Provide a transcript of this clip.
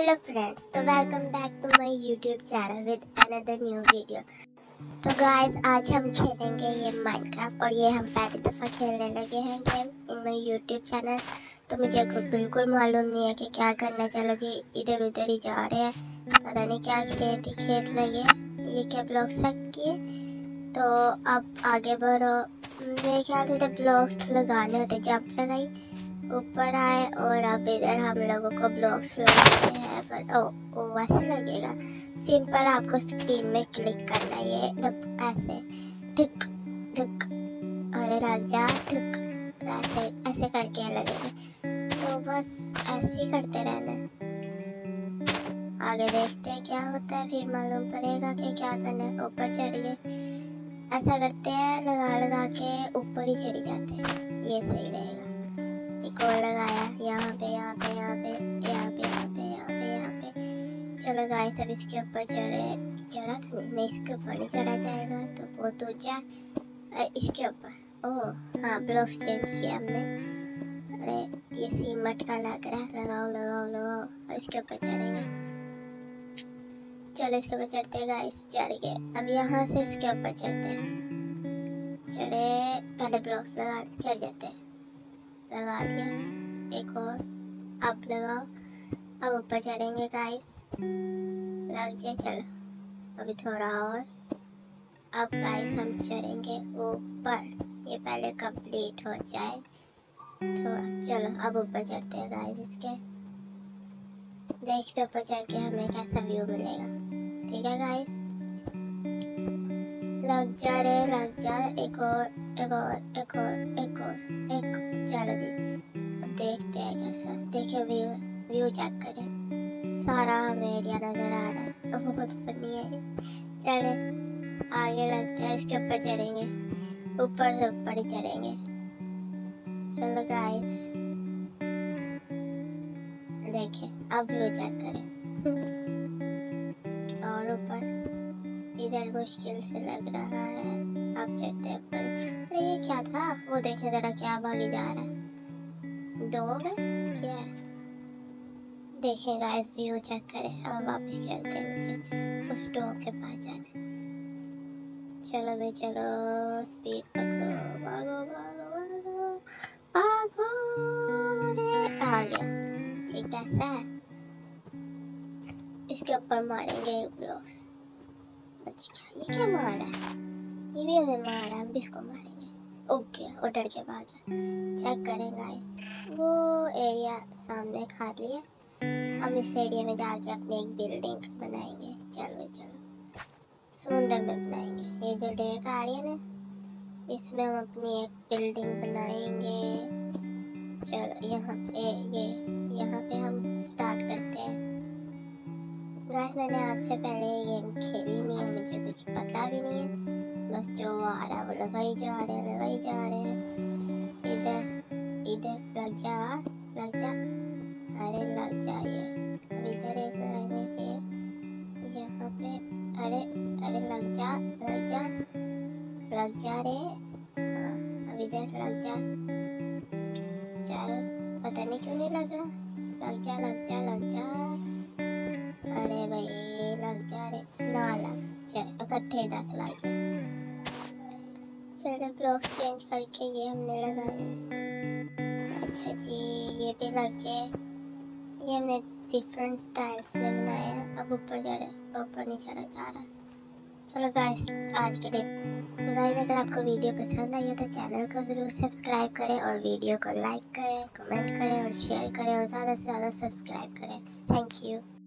Hello friends, तो welcome back to my YouTube channel with another new video. तो guys, आज हम खेलेंगे ये माइनक्राफ्ट और ये हम पहली दफ़ा खेलने लगे हैं game in my YouTube channel. तो मुझे बिल्कुल मालूम नहीं है कि क्या करना। चलो जी, इधर उधर ही जा रहे हैं, पता नहीं क्या खेत लगे। ये क्या ब्लॉक्स किए? तो अब आगे बढ़ो। मेरे ख्याल से इधर ब्लॉक्स लगाने होते। जंप लगाई, ऊपर आए और अब इधर हम लोगों को ब्लॉक्स लगाने हैं। पर ओ वैसे लगेगा। सिंपल आपको स्क्रीन में क्लिक करना है, ये ऐसे ठुक ठुक, अरे लग जा ठुक, ऐसे ऐसे करके लगेगा। तो बस ऐसे ही करते रहना है। आगे देखते हैं क्या होता है, फिर मालूम पड़ेगा कि क्या करना है। ऊपर चढ़ गए, ऐसा करते हैं, लगा लगा के ऊपर ही चढ़ जाते हैं, ये सही रहेगा। एक और लगाया यहाँ पे यहाँ पे। चलो गाइस, अब इसके ऊपर चढ़ा तो नहीं, इसके ऊपर नहीं चढ़ा जाएगा, तो बहुत ऊँचा। इसके ऊपर ओह हाँ, ब्लॉक चेंज किया हमने। अरे ये सीमेंट का लग रहा है, लगाओ। अब इसके ऊपर चढ़ेंगे। चलो इसके ऊपर चढ़ते हैं गाइस, चढ़ गए। अब यहाँ से इसके ऊपर चढ़ते हैं, चढ़े पहले ब्लॉक्स लगा चढ़ जाते हैं। लगा दिया एक और, अब लगाओ, अब ऊपर चढ़ेंगे गाइस, लग जाए। चलो अभी थोड़ा और, अब गाइस हम चढ़ेंगे ऊपर, ये पहले कंप्लीट हो जाए थोड़ा। चलो अब ऊपर चढ़ते हैं गाइस, इसके देखते ऊपर चढ़ के हमें कैसा व्यू मिलेगा। ठीक है गाइस, लग जा रे लग जा, एक और। चलो जी, अब देखते हैं कैसा। देखिए व्यू चेक करें, सारा हमें एरिया नज़र आ रहा है। अब बहुत फनी है। चले आगे लगते हैं, इसके ऊपर चढ़ेंगे, ऊपर से ऊपर ही चढ़ेंगे। चलो गाइस देखिए, अब व्यू चेक करें। और ऊपर इधर मुश्किल से लग रहा है। अब चढ़ते हैं ऊपर। अरे ये क्या था? वो देखे जरा, क्या भागी जा रहा है, डॉग है क्या? देखें गाइस, व्यू चेक करें। अब वापस चलते हैं नीचे, उस डॉग के पास जाना है। चलो भाई चलो, स्पीड पकड़ो, भागो भागो भागो भागो। आ गया। ये कैसा है? इसके ऊपर मारेंगे ब्लॉक्स। अच्छा ये क्या मार रहा है? ये भी हमें मारा, हम भी इसको मारेंगे। ओके, वो डर के भाग गया। चेक करें गाइस, वो एरिया सामने खाली है। हम इस एरिया में जाके अपने एक बिल्डिंग बनाएंगे। चलो समुंदर में बनाएंगे। ये जो लेक आ रही है ना, इसमें हम अपनी एक बिल्डिंग बनाएंगे। चलो यहाँ पे यहाँ पे हम स्टार्ट करते हैं। गाइस मैंने आज से पहले ये गेम खेली नहीं है, मुझे कुछ पता भी नहीं है। बस जो आ रहा है वो लगाई जा रहे हैं। इधर लग जा, अरे लग जा। ये अब इधर एक लगाएंगे, ये यहाँ पे, अरे लग जा रे। हाँ अब इधर लग जा। चल पता नहीं क्यों नहीं लग रहा। लग जा। अरे भाई लग जा रे, ना लग। चल इकट्ठे 10 लग गए। चलो ब्लॉक चेंज करके ये हमने लगाए। अच्छा जी, ये भी लग गए। ये हमने डिफरेंट स्टाइल्स में बनाया। अब ऊपर जा रहे, ऊपर नहीं चला जा रहा। चलो गाइस, आज के लिए गाइस, अगर आपको वीडियो पसंद आई है तो चैनल को ज़रूर सब्सक्राइब करें और वीडियो को लाइक करें, कमेंट करें और शेयर करें और ज़्यादा से ज़्यादा सब्सक्राइब करें। Thank you.